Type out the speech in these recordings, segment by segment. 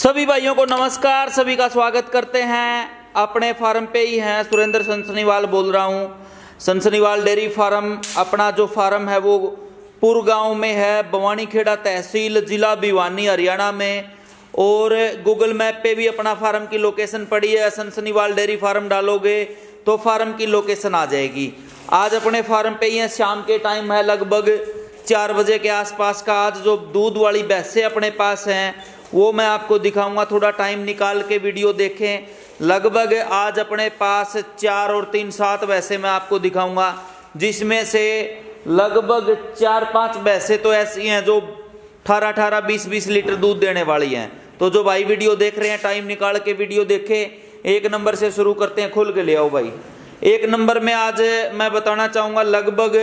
सभी भाइयों को नमस्कार, सभी का स्वागत करते हैं। अपने फार्म पे ही हैं, सुरेंद्र संसनीवाल बोल रहा हूँ। संसनीवाल डेयरी फार्म, अपना जो फार्म है वो पुर गांव में है, बवानीखेड़ा तहसील, जिला भिवानी, हरियाणा में। और गूगल मैप पे भी अपना फार्म की लोकेशन पड़ी है, संसनीवाल डेयरी फार्म डालोगे तो फार्म की लोकेशन आ जाएगी। आज अपने फार्म पे ही हैं, शाम के टाइम है, लगभग 4 बजे के आसपास का। आज जो दूध वाली भैंसें अपने पास हैं वो मैं आपको दिखाऊंगा, थोड़ा टाइम निकाल के वीडियो देखें। लगभग आज अपने पास 4 और 3 7 भैंसें मैं आपको दिखाऊंगा, जिसमें से लगभग 4-5 भैंसें तो ऐसी हैं जो 18-18 20-20 लीटर दूध देने वाली हैं। तो जो भाई वीडियो देख रहे हैं, टाइम निकाल के वीडियो देखें। 1 नंबर से शुरू करते हैं, खोल के ले आओ भाई। 1 नंबर में आज मैं बताना चाहूँगा लगभग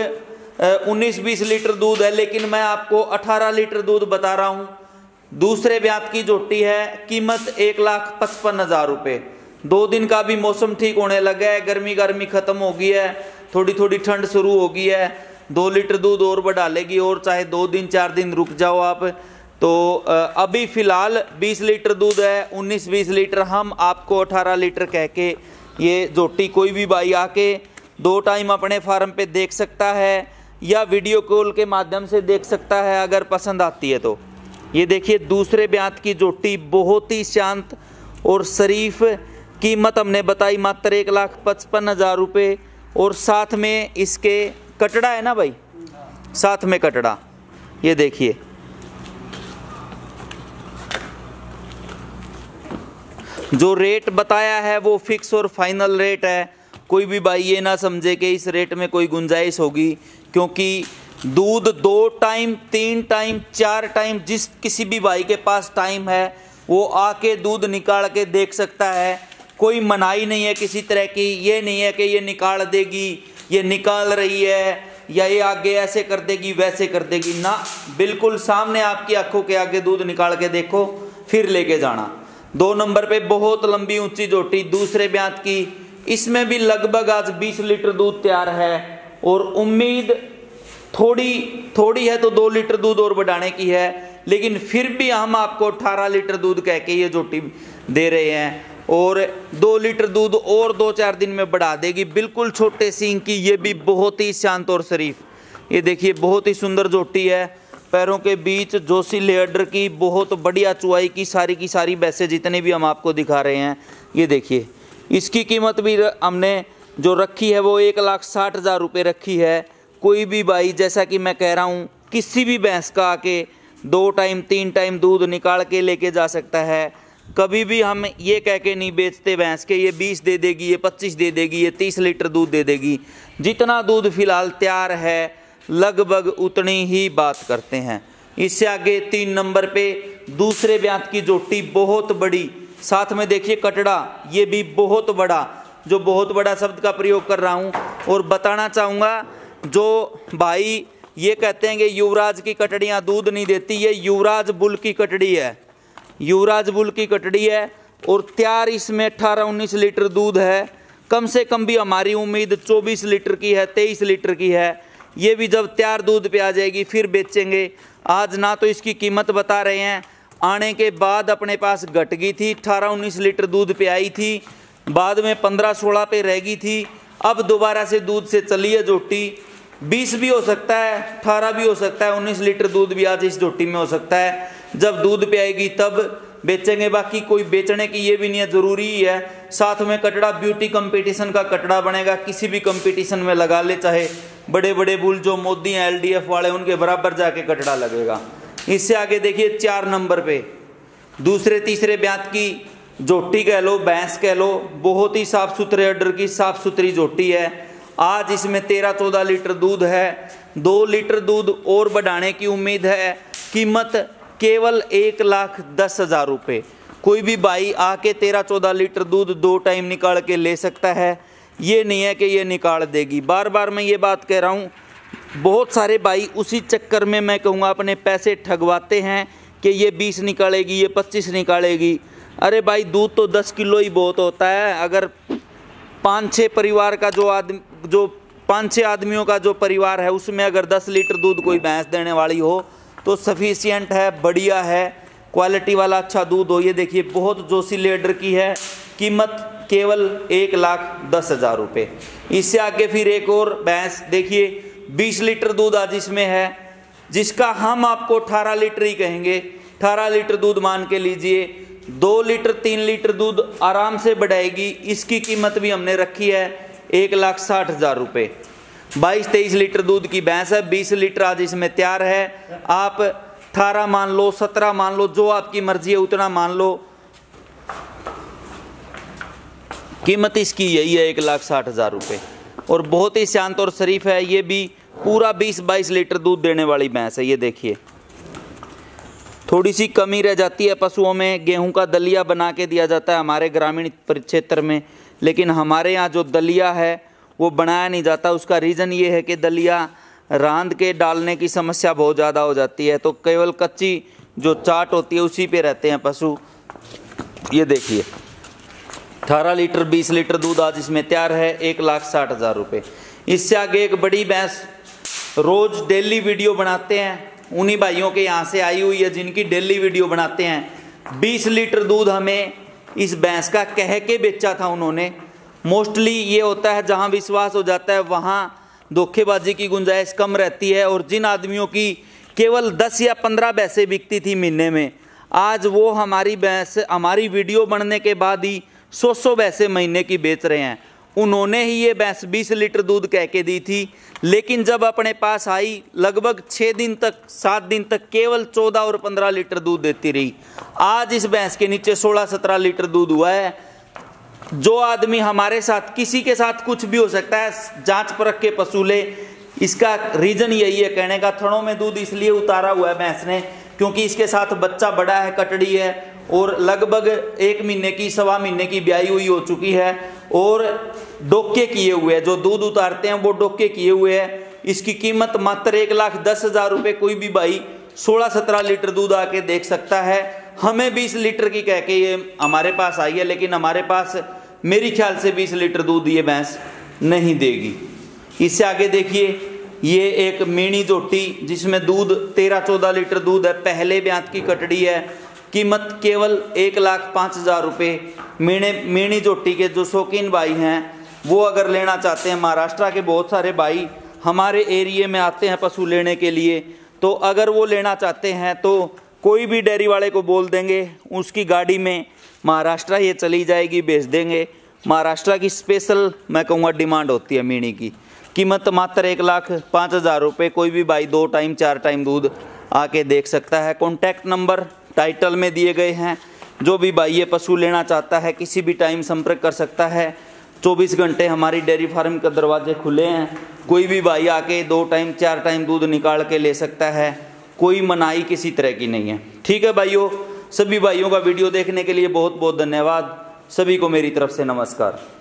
19-20 लीटर दूध है, लेकिन मैं आपको 18 लीटर दूध बता रहा हूँ। दूसरे ब्यात की जोटी है, कीमत 1,55,000 रुपये। 2 दिन का भी मौसम ठीक होने लगा है, गर्मी ख़त्म हो गई है, थोड़ी थोड़ी ठंड शुरू हो गई है। 2 लीटर दूध और बढ़ा लेगी, और चाहे 2 दिन 4 दिन रुक जाओ आप। तो अभी फ़िलहाल 20 लीटर दूध है, 19-20 लीटर। हम आपको 18 लीटर कह के ये जोटी कोई भी भाई आके 2 टाइम अपने फार्म पे देख सकता है या वीडियो कॉल के माध्यम से देख सकता है, अगर पसंद आती है तो। ये देखिए दूसरे ब्यात की जोटी, बहुत ही शांत और शरीफ। कीमत हमने बताई मात्र 1,55,000 रुपये। और साथ में इसके कटड़ा है ना भाई, साथ में कटड़ा, ये देखिए। जो रेट बताया है वो फिक्स और फाइनल रेट है, कोई भी भाई ये ना समझे कि इस रेट में कोई गुंजाइश होगी, क्योंकि दूध 2 टाइम 3 टाइम 4 टाइम जिस किसी भी भाई के पास टाइम है वो आके दूध निकाल के देख सकता है। कोई मनाही नहीं है किसी तरह की, ये नहीं है कि ये निकाल देगी, ये निकाल रही है, या ये आगे ऐसे कर देगी वैसे कर देगी ना। बिल्कुल सामने आपकी आंखों के आगे दूध निकाल के देखो, फिर लेके जाना। 2 नंबर पे बहुत लंबी ऊंची जोटी, दूसरे ब्यात की, इसमें भी लगभग आज 20 लीटर दूध तैयार है। और उम्मीद थोड़ी थोड़ी है तो 2 लीटर दूध और बढ़ाने की है, लेकिन फिर भी हम आपको 18 लीटर दूध कह के ये जोटी दे रहे हैं। और 2 लीटर दूध और 2-4 दिन में बढ़ा देगी, बिल्कुल छोटे सींग की। ये भी बहुत ही शांत और शरीफ, ये देखिए बहुत ही सुंदर जोटी है। पैरों के बीच जोशी लेडर की, बहुत बढ़िया चुआई की सारी भैंसें जितने भी हम आपको दिखा रहे हैं। ये देखिए इसकी कीमत भी हमने जो रखी है वो 1,60,000 रुपये रखी है। कोई भी भाई, जैसा कि मैं कह रहा हूँ, किसी भी भैंस का आके 2 टाइम 3 टाइम दूध निकाल के लेके जा सकता है। कभी भी हम ये कह के नहीं बेचते भैंस के ये 20 दे देगी, ये 25 दे देगी, ये 30 लीटर दूध दे देगी। जितना दूध फिलहाल तैयार है लगभग उतनी ही बात करते हैं। इससे आगे 3 नंबर पे दूसरे ब्यात की जोटी, बहुत बड़ी, साथ में देखिए कटड़ा, ये भी बहुत बड़ा। जो बहुत बड़ा शब्द का प्रयोग कर रहा हूँ, और बताना चाहूँगा जो भाई ये कहते हैं कि युवराज की कटड़ियाँ दूध नहीं देती, ये युवराज बुल की कटड़ी है, युवराज बुल की कटड़ी है। और तैयार इसमें 18-19 लीटर दूध है, कम से कम भी हमारी उम्मीद 24 लीटर की है, 23 लीटर की है। ये भी जब तैयार दूध पे आ जाएगी फिर बेचेंगे। आज ना तो इसकी कीमत बता रहे हैं, आने के बाद अपने पास घट गई थी, 18-19 लीटर दूध पे आई थी, बाद में 15-16 पे रह गई थी। अब दोबारा से दूध से चली है जोटी, 20 भी हो सकता है, 18 भी हो सकता है, 19 लीटर दूध भी आज इस जोटी में हो सकता है। जब दूध पे आएगी तब बेचेंगे, बाकी कोई बेचने की ये भी नहीं है, ज़रूरी ही है। साथ में कटड़ा, ब्यूटी कंपटीशन का कटड़ा बनेगा, किसी भी कंपटीशन में लगा ले, चाहे बड़े बड़े बुल जो मोदी हैं LDF वाले उनके बराबर जाके कटड़ा लगेगा। इससे आगे देखिए 4 नंबर पे दूसरे तीसरे ब्यात की जोटी कह लो, भैंस कह लो, बहुत ही साफ़ सुथरे ऑर्डर की साफ़ सुथरी जोटी है। आज इसमें 13-14 लीटर दूध है, 2 लीटर दूध और बढ़ाने की उम्मीद है। कीमत केवल 1,10,000 रुपये। कोई भी भाई आके 13-14 लीटर दूध 2 टाइम निकाल के ले सकता है। ये नहीं है कि ये निकाल देगी, बार बार मैं ये बात कह रहा हूँ। बहुत सारे भाई उसी चक्कर में, मैं कहूँगा, अपने पैसे ठगवाते हैं कि ये 20 निकालेगी, ये 25 निकालेगी। अरे भाई दूध तो 10 किलो ही बहुत होता है। अगर 5-6 परिवार का जो 5-6 आदमियों का जो परिवार है उसमें अगर 10 लीटर दूध कोई भैंस देने वाली हो तो सफिशिएंट है, बढ़िया है। क्वालिटी वाला अच्छा दूध हो। ये देखिए बहुत जोशी लीडर की है, कीमत केवल 1,10,000 रुपये। इससे आगे फिर एक और भैंस देखिए 20 लीटर दूध आज इसमें है, जिसका हम आपको 18 लीटर ही कहेंगे, 18 लीटर दूध मान के लीजिए। 2-3 लीटर दूध आराम से बढ़ाएगी, इसकी कीमत भी हमने रखी है 1,60,000 रुपये। 22-23 लीटर दूध की भैंस है, 20 लीटर आज इसमें तैयार है। आप 18 मान लो, 17 मान लो, जो आपकी मर्जी है उतना मान लो। कीमत इसकी यही है 1,60,000 रुपये और बहुत ही शांत और शरीफ है। ये भी पूरा 20-22 लीटर दूध देने वाली भैंस है। ये देखिए थोड़ी सी कमी रह जाती है पशुओं में, गेहूं का दलिया बना के दिया जाता है हमारे ग्रामीण क्षेत्र में, लेकिन हमारे यहाँ जो दलिया है वो बनाया नहीं जाता। उसका रीज़न ये है कि दलिया रांध के डालने की समस्या बहुत ज़्यादा हो जाती है, तो केवल कच्ची जो चाट होती है उसी पे रहते हैं पशु। ये देखिए 18 लीटर 20 लीटर दूध आज इसमें तैयार है, 1,60,000 रुपये। इससे आगे एक बड़ी भैंस, रोज़ डेली वीडियो बनाते हैं, उन्हीं भाइयों के यहाँ से आई हुई है जिनकी डेली वीडियो बनाते हैं। 20 लीटर दूध हमें इस भैंस का कह के बेचा था उन्होंने। मोस्टली ये होता है जहाँ विश्वास हो जाता है वहाँ धोखेबाजी की गुंजाइश कम रहती है, और जिन आदमियों की केवल 10 या 15 भैंसें बिकती थी महीने में, आज वो हमारी भैंस हमारी वीडियो बनने के बाद ही 100-100 भैंसें महीने की बेच रहे हैं। उन्होंने ही ये भैंस 20 लीटर दूध कह के दी थी, लेकिन जब अपने पास आई लगभग 6 दिन तक 7 दिन तक केवल 14 और 15 लीटर दूध देती रही। आज इस भैंस के नीचे 16-17 लीटर दूध हुआ है। जो आदमी हमारे साथ किसी के साथ कुछ भी हो सकता है, जांच परख के पशु ले। इसका रीज़न यही है कहने का, थनों में दूध इसलिए उतारा हुआ है भैंस ने क्योंकि इसके साथ बच्चा बड़ा है, कटड़ी है, और लगभग 1 महीने की 1.25 महीने की ब्याई हुई हो चुकी है, और डोके किए हुए हैं। जो दूध उतारते हैं वो डोके किए हुए हैं। इसकी कीमत मात्र 1,10,000 रुपये। कोई भी भाई 16-17 लीटर दूध आके देख सकता है। हमें 20 लीटर की कह के ये हमारे पास आई है, लेकिन हमारे पास मेरी ख्याल से 20 लीटर दूध ये भैंस नहीं देगी। इससे आगे देखिए ये एक मिनी जोटी जिसमें दूध 13-14 लीटर दूध है, पहले ब्यांत की कटड़ी है, कीमत केवल 1,05,000 रुपये। मिनी जोटी के जो शौकीन भाई हैं वो अगर लेना चाहते हैं, महाराष्ट्र के बहुत सारे भाई हमारे एरिए में आते हैं पशु लेने के लिए, तो अगर वो लेना चाहते हैं तो कोई भी डेयरी वाले को बोल देंगे, उसकी गाड़ी में महाराष्ट्र ये चली जाएगी, बेच देंगे। महाराष्ट्र की स्पेशल मैं कहूँगा डिमांड होती है मीणी की। कीमत मात्र 1,05,000 रुपये। कोई भी भाई 2-4 टाइम दूध आके देख सकता है। कॉन्टैक्ट नंबर टाइटल में दिए गए हैं, जो भी भाई ये पशु लेना चाहता है किसी भी टाइम संपर्क कर सकता है। 24 घंटे हमारी डेयरी फार्म के दरवाजे खुले हैं, कोई भी भाई आके 2-4 टाइम दूध निकाल के ले सकता है। कोई मनाही किसी तरह की नहीं है। ठीक है भाइयों, सभी भाइयों का वीडियो देखने के लिए बहुत बहुत धन्यवाद। सभी को मेरी तरफ से नमस्कार।